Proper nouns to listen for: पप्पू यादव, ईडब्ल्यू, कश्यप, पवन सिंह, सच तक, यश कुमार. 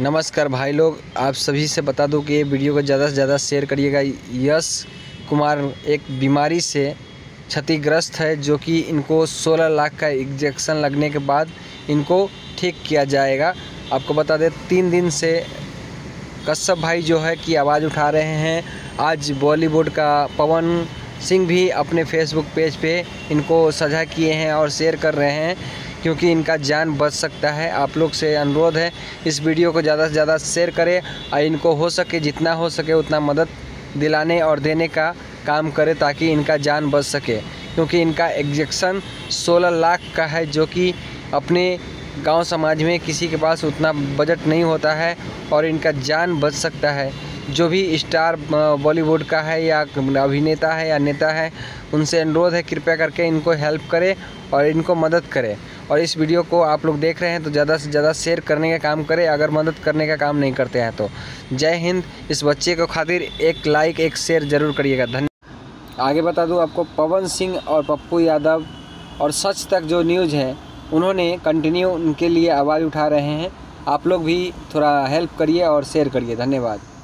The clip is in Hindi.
नमस्कार भाई लोग, आप सभी से बता दूं कि ये वीडियो को ज़्यादा से ज़्यादा शेयर करिएगा। यश कुमार एक बीमारी से क्षतिग्रस्त है जो कि इनको 16 लाख का इंजेक्शन लगने के बाद इनको ठीक किया जाएगा। आपको बता दें 3 दिन से कश्यप भाई जो है कि आवाज़ उठा रहे हैं। आज बॉलीवुड का पवन सिंह भी अपने फेसबुक पेज पे इनको सजा किए हैं और शेयर कर रहे हैं, क्योंकि इनका जान बच सकता है। आप लोग से अनुरोध है इस वीडियो को ज़्यादा से ज़्यादा शेयर करें और इनको हो सके जितना हो सके उतना मदद दिलाने और देने का काम करें ताकि इनका जान बच सके, क्योंकि इनका इंजेक्शन 16 लाख का है जो कि अपने गांव समाज में किसी के पास उतना बजट नहीं होता है और इनका जान बच सकता है। जो भी स्टार बॉलीवुड का है या अभिनेता है या नेता है, उनसे अनुरोध है कृपया करके इनको हेल्प करें और इनको मदद करें। और इस वीडियो को आप लोग देख रहे हैं तो ज़्यादा से ज़्यादा शेयर करने का काम करें अगर मदद करने का काम नहीं करते हैं तो। जय हिंद। इस बच्चे को खातिर एक लाइक एक शेयर ज़रूर करिएगा। धन्यवाद। आगे बता दूँ आपको, पवन सिंह और पप्पू यादव और सच तक जो न्यूज़ है उन्होंने कंटिन्यू उनके लिए आवाज़ उठा रहे हैं। आप लोग भी थोड़ा हेल्प करिए और शेयर करिए। धन्यवाद।